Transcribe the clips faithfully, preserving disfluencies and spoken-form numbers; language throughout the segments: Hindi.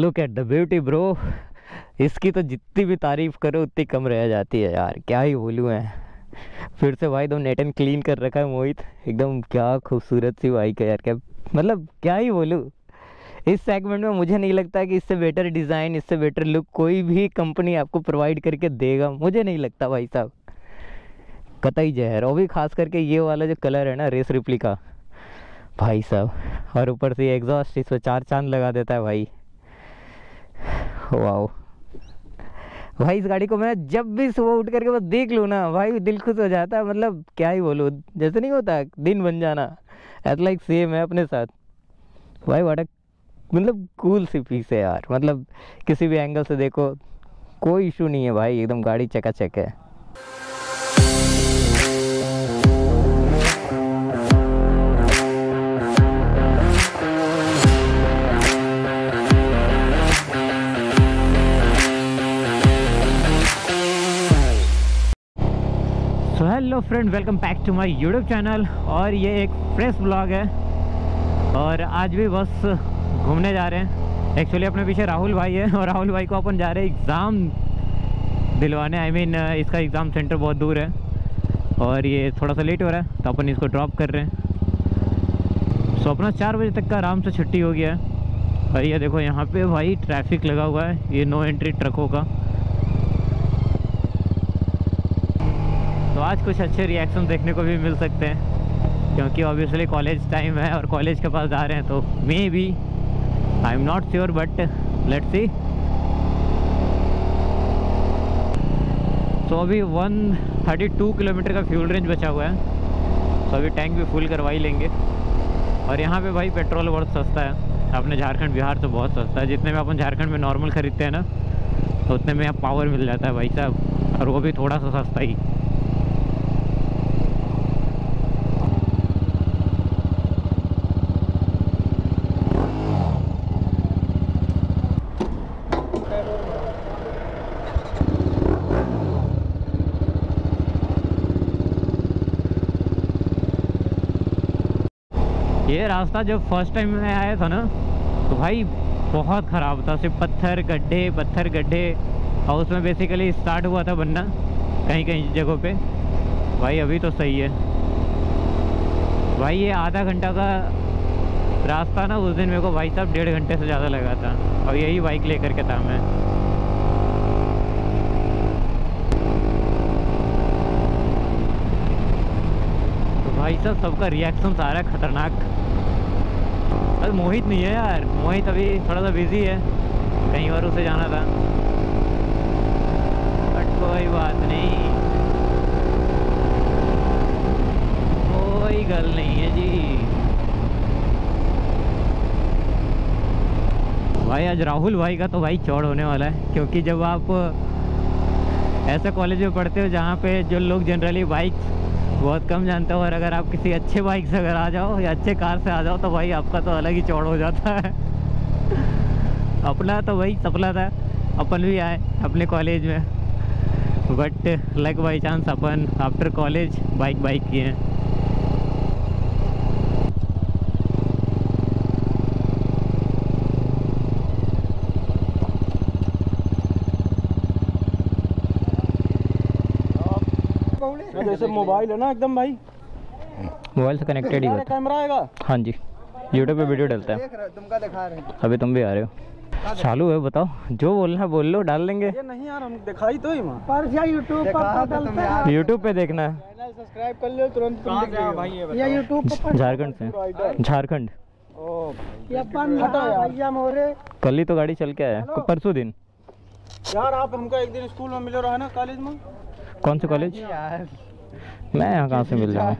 Look at the beauty bro. इसकी तो जितनी भी तारीफ़ करो उतनी कम रह जाती है यार, क्या ही बोलूँ मैं। फिर से भाई तो नेट एंड क्लीन कर रखा है मोहित, एकदम क्या खूबसूरत सी बाइक है यार, क्या मतलब क्या ही बोलूँ। इस सेगमेंट में मुझे नहीं लगता कि इससे बेटर डिज़ाइन, इससे बेटर लुक कोई भी कंपनी आपको प्रोवाइड करके देगा, मुझे नहीं लगता भाई साहब, कतई जहर। और भी खास करके ये वाला जो कलर है ना, रेस रिप्ली का भाई साहब, और ऊपर से एग्जॉस्ट इस पर चार चांद लगा देता है भाई। वाओ भाई, इस गाड़ी को मैं जब भी सुबह उठ करके बस देख लूँ ना भाई, दिल खुश हो जाता है, मतलब क्या ही बोलूँ। जैसे नहीं होता दिन बन जाना, एट लाइक सेम है अपने साथ भाई। वाटा मतलब कूल सी पीस है यार, मतलब किसी भी एंगल से देखो कोई इशू नहीं है भाई, एकदम गाड़ी चकाचक है। Hello friend, welcome back to my YouTube channel. और ये एक फ्रेश ब्लॉग है और आज भी बस घूमने जा रहे हैं। एक्चुअली अपने पीछे राहुल भाई है और राहुल भाई को अपन जा रहे हैं एग्ज़ाम दिलवाने। आई I मीन mean, इसका एग्ज़ाम सेंटर बहुत दूर है और ये थोड़ा सा लेट हो रहा है तो अपन इसको ड्रॉप कर रहे हैं। सो अपना चार बजे तक का आराम से छुट्टी हो गया है। और ये देखो यहाँ पर भाई ट्रैफिक लगा हुआ है, ये नो एंट्री ट्रकों का। तो आज कुछ अच्छे रिएक्शन देखने को भी मिल सकते हैं क्योंकि ऑब्वियसली कॉलेज टाइम है और कॉलेज के पास जा रहे हैं, तो maybe, I am not sure, but let's see. तो अभी एक सौ बत्तीस किलोमीटर का फ्यूल रेंज बचा हुआ है, तो अभी टैंक भी फुल करवा ही लेंगे। और यहाँ पे भाई पेट्रोल बहुत सस्ता है, अपने झारखंड बिहार तो बहुत सस्ता है। जितने में अपन झारखंड में नॉर्मल ख़रीदते हैं ना, तो उतने में यहाँ पावर मिल जाता है भाई साहब, और वो भी थोड़ा सा सस्ता ही। ये रास्ता जब फर्स्ट टाइम मैं आया था ना, तो भाई बहुत ख़राब था, सिर्फ पत्थर गड्ढे पत्थर गड्ढे। और उसमें बेसिकली स्टार्ट हुआ था बनना कहीं कहीं जगहों पे। भाई अभी तो सही है भाई। ये आधा घंटा का रास्ता ना, उस दिन मेरे को भाई साहब डेढ़ घंटे से ज़्यादा लगा था, और यही बाइक लेकर के था मैं। तो भाई साहब सबका रिएक्शन सारा ख़तरनाक। अरे मोहित नहीं है यार, मोहित अभी थोड़ा सा बिजी है, कहीं और उसे जाना था, बट कोई बात नहीं, कोई गल नहीं है जी। भाई आज राहुल भाई का तो भाई चौड़ होने वाला है, क्योंकि जब आप ऐसे कॉलेज में पढ़ते हो जहाँ पे जो लोग जनरली बाइक बहुत कम जानता हो, और अगर आप किसी अच्छे बाइक से अगर आ जाओ या अच्छे कार से आ जाओ, तो भाई आपका तो अलग ही चौड़ हो जाता है। अपना तो भाई सपना था अपन भी आए अपने कॉलेज में, बट लाइक बाई चांस अपन आफ्टर कॉलेज बाइक बाइक किए हैं। जैसे मोबाइल है ना एकदम भाई, मोबाइल से कनेक्टेड ही होता है, कैमरा आएगा। हाँ जी, यूट्यूब पे वीडियो डलता है, तुमका दिखा रहे हैं। अभी तुम भी आ रहे हो, चालू है, बताओ जो बोलना है बोल लो, डाल देंगे। ये नहीं यार, हम दिखाई तो ही मां पर जा, यूट्यूब पर डालता है, यूट्यूब पे देखना है, चैनल सब्सक्राइब कर लो तुरंत, तुम देख लो भाई। ये बताओ यूट्यूब पर झारखंड से, झारखंड ओ ये अपन भैया मोरे, कल ही तो गाड़ी चल के आया, परसों दिन यार। आप हमको एक दिन स्कूल में मिलो रहा है ना, कॉलेज में। कौन से कॉलेज यार, मैं यहाँ कहाँ से मिल रहा हूँ।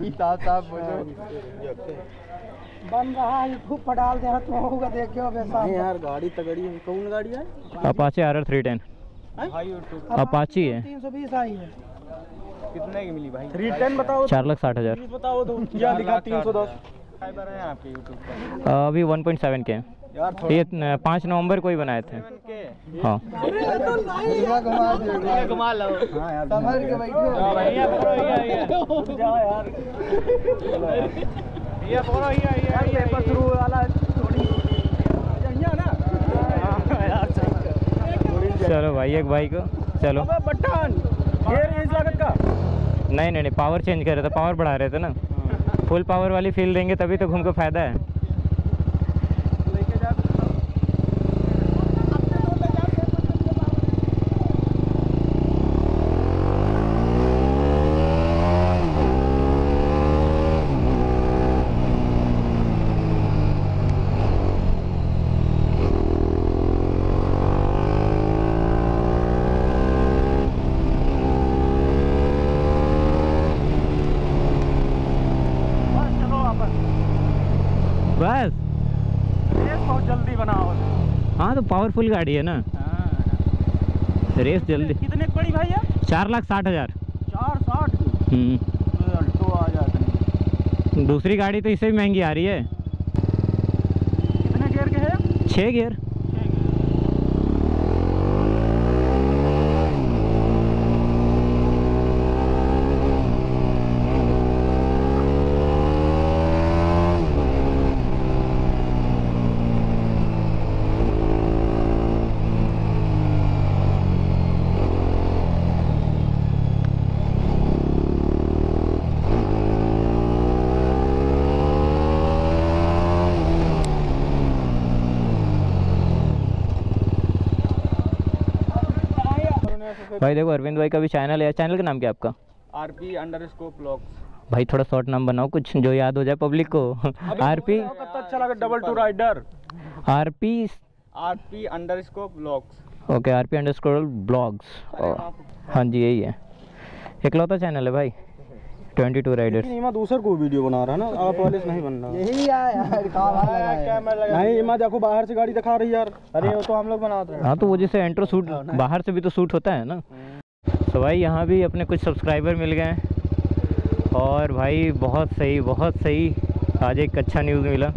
बन रहा है, खूब पटाल दे रहा, तुम होगा देखियो वैसा। नहीं यार गाड़ी तगड़ी है। कौन गाड़ी है? Apache R R three ten Apache है, तीन सौ बीस आई है। कितने की मिली भाई? थ्री टेन बताओ, चार लाख साठ हजार बताओ दो, क्या दिखा तीन सौ दस है आपके यूट्यूब पर। अभी वन पॉइंट सेवन के ये पाँच नवंबर को ही बनाए थे। हाँ चलो भाई एक भाई को चलो ये रेंज लागत का नहीं नहीं नहीं पावर चेंज कर रहे थे, पावर बढ़ा रहे थे ना, फुल पावर वाली फील देंगे तभी तो घूम को फायदा है। पावरफुल गाड़ी है ना रेस जल्दी। कितने बड़ी भाई है? चार लाख साठ हजार चार साठ तो आ जाते। दूसरी गाड़ी तो इससे भी महंगी आ रही है। कितने गियर के है? छः गियर। भाई देखो अरविंद भाई का भी चैनल है, चैनल का नाम क्या है आपका? R P underscore blogs. भाई थोड़ा शॉर्ट नाम बनाओ कुछ जो याद हो जाए पब्लिक को। आरपी कितना अच्छा लगा double to rider. RP R P underscore blogs. Okay R P underscore blogs. हाँ जी यही है, इकलौता चैनल है भाई बाईस राइडर्स। इमा दूसर को वीडियो बना रहा है ना, आप वाले से नहीं बनना। यही यार काम लगा है कैमरा लगा नहीं। इमा देखो बाहर से गाड़ी दिखा रही यार। अरे वो तो हम लोग बनाते हैं। हां तो वो जैसे एंट्रो शूट बाहर से भी तो शूट होता है ना। तो भाई यहां भी अपने कुछ सब्सक्राइबर मिल गए हैं और भाई बहुत सही बहुत सही, आज एक अच्छा न्यूज़ मिला।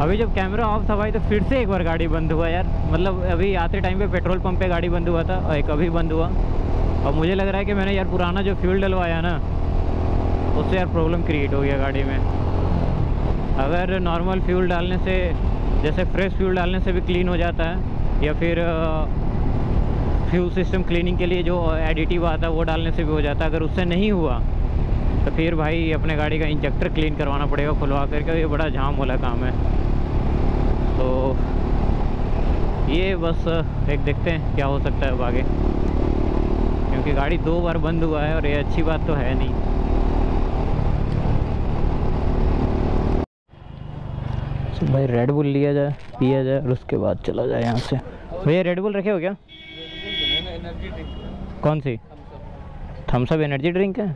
अभी जब कैमरा ऑफ था भाई तो फिर से एक बार गाड़ी बंद हुआ यार। मतलब अभी आते टाइम पे पेट्रोल पंप पे गाड़ी बंद हुआ था और एक अभी बंद हुआ। अब मुझे लग रहा है कि मैंने यार पुराना जो फ्यूल डलवाया ना उससे यार प्रॉब्लम क्रिएट हो गया गाड़ी में। अगर नॉर्मल फ्यूल डालने से जैसे फ्रेश फ्यूल डालने से भी क्लीन हो जाता है या फिर फ्यूल सिस्टम क्लीनिंग के लिए जो एडिटिव आता है वो डालने से भी हो जाता है। अगर उससे नहीं हुआ तो फिर भाई अपने गाड़ी का इंजेक्टर क्लीन करवाना पड़ेगा खुलवा करके। ये बड़ा झाम वाला काम है। तो ये बस एक देखते हैं क्या हो सकता है अब आगे, क्योंकि गाड़ी दो बार बंद हुआ है और ये अच्छी बात तो है नहीं। तो भाई रेडबुल लिया जाए पिया जाए और उसके बाद चला जाए यहाँ से। भैया रेडबुल रखे हो क्या? कौन सी? थम्स अप एनर्जी ड्रिंक है।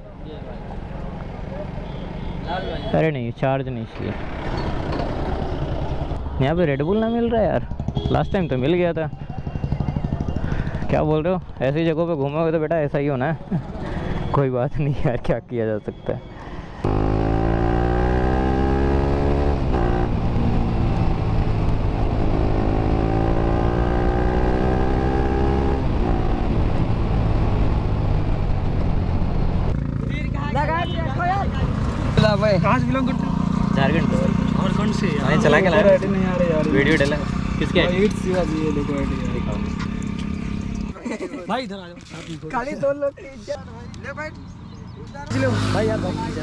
अरे नहीं चार्ज नहीं चाहिए। यहाँ पे रेडबुल ना मिल रहा है यार, लास्ट टाइम तो मिल गया था। क्या बोल रहे हो, ऐसी जगहों पे घूमोगे तो बेटा ऐसा ही होना है। कोई बात नहीं यार, क्या किया जा सकता है। कहाँ से बिलोंग करते हो? झारखंड का भाई। से यार चला के लाया नहीं आ रहा यार। वीडियो डाला किसके? ये देखो दिखाओ भाई इधर आ जाओ। खाली दो लोग ले भाई चलो भाई यार भाग जा।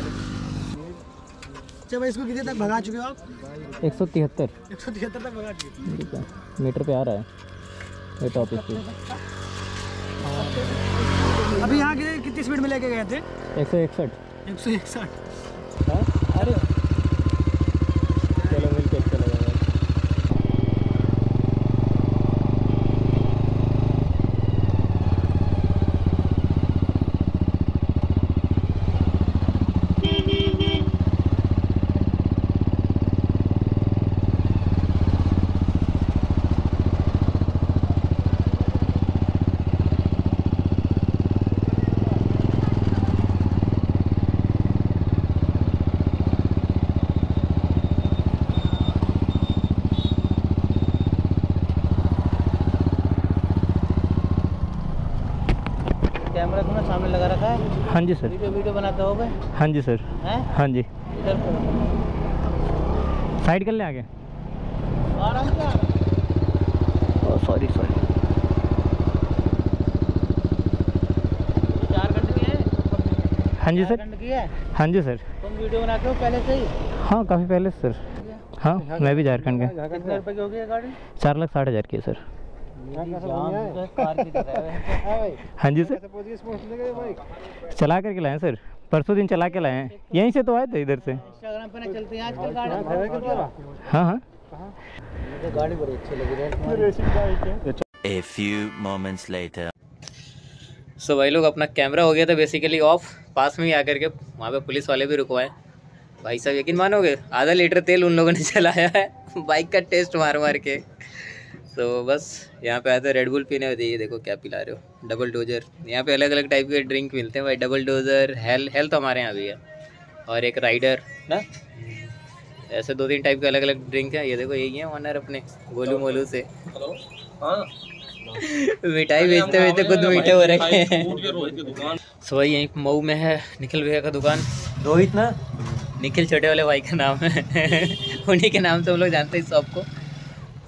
अच्छा भाई इसको कितने तक भगा चुके हो आप? एक सौ तिहत्तर तक भगा चुके मीटर पे आ रहा है ये टॉप स्पीड। अभी यहां के कितनी स्पीड में लेके गए थे? एक सौ इकसठ एक सौ इकसठ। हां अरे हाँ जी सर। वीडियो बनाते हो? हाँ जी सर। हाँ जी। साइड कर ले आगे। Sorry sorry. झारखंड की है? हाँ जी सर। हाँ जी सर। तुम वीडियो बनाते हो पहले से ही? हाँ काफ़ी पहले सर। हाँ मैं भी झारखंड का। कितने रुपये की होगी ये गाड़ी? चार लाख साठ हज़ार की है सर। हाँ जी सर। चला करके लाए सर, परसों दिन चला के लाए हैं, यहीं से तो आए थे इधर से। इंस्टाग्राम पे ना चलते हैं आजकल गाड़ी। हाँ हाँ गाड़ी बड़ी अच्छी लगी है। A few moments later. सो भाई लोग अपना कैमरा हो गया था बेसिकली ऑफ, पास में ही आकर के वहाँ पे पुलिस वाले भी रुकवाए। भाई साहब यकीन मानोगे आधा लीटर तेल उन लोगों ने चलाया है बाइक का टेस्ट मार मार के। तो बस यहाँ पे आए थे रेडबुल पीने, होते ये देखो क्या पिला रहे हो, डबल डोजर। यहाँ पे अलग अलग टाइप के ड्रिंक मिलते हैं भाई, डबल डोजर, हेल हेल तो हमारे यहाँ भी है, और एक राइडर ना, ऐसे दो तीन टाइप के अलग अलग ड्रिंक है। ये देखो यही है ऑनर अपने गोलू मोलू से। मिठाई बेचते बेचते खुद मीठे हो रखे हैं। सो भाई यहीं मऊ में है निखिल भैया का दुकान, रोहित ना, निखिल छोटे वाले भाई का नाम है, उन्हीं के नाम से हम लोग जानते हैं शॉप को।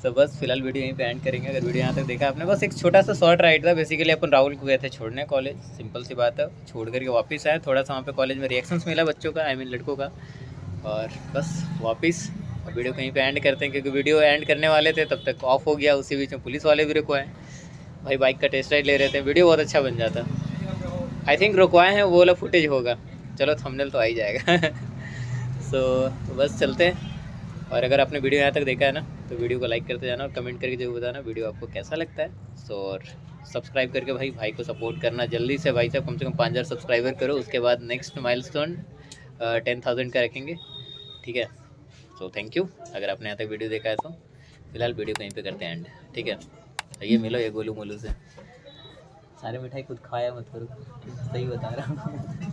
तो so, बस फिलहाल वीडियो यहीं पे एंड करेंगे। अगर वीडियो यहाँ तक देखा आपने, बस एक छोटा सा शॉर्ट राइड था। बेसिकली अपन राहुल को गए थे छोड़ने कॉलेज, सिंपल सी बात है, छोड़ करके वापस आए। थोड़ा सा वहाँ पे कॉलेज में रिएक्शंस मिला बच्चों का, आई मीन लड़कों का, और बस वापस वीडियो कहीं पे एंड करते हैं क्योंकि वीडियो एंड करने वाले थे तब तक ऑफ हो गया। उसी बीच में पुलिस वाले भी रुकवाए भाई, बाइक का टेस्ट राइड ले रहे थे, वीडियो बहुत अच्छा बन जाता। आई थिंक रुकवाए हैं वो वाला फुटेज होगा, चलो थंबनेल तो आ ही जाएगा। सो बस चलते हैं, और अगर आपने वीडियो यहाँ तक देखा है ना तो वीडियो को लाइक करते जाना और कमेंट करके जरूर बताना वीडियो आपको कैसा लगता है। सो और सब्सक्राइब करके भाई भाई को सपोर्ट करना जल्दी से, भाई साहब कम से कम पाँच हज़ार सब्सक्राइबर करो, उसके बाद नेक्स्ट माइलस्टोन टेन थाउजेंड का रखेंगे, ठीक है। सो थैंक यू अगर आपने यहाँ तक वीडियो देखा है तो। फिलहाल वीडियो कहीं पे करते हैं एंड, ठीक है। ये मिलो ये गोलू मोलू से, सारे मिठाई खुद खाया मत करो, सही बता रहा हूँ।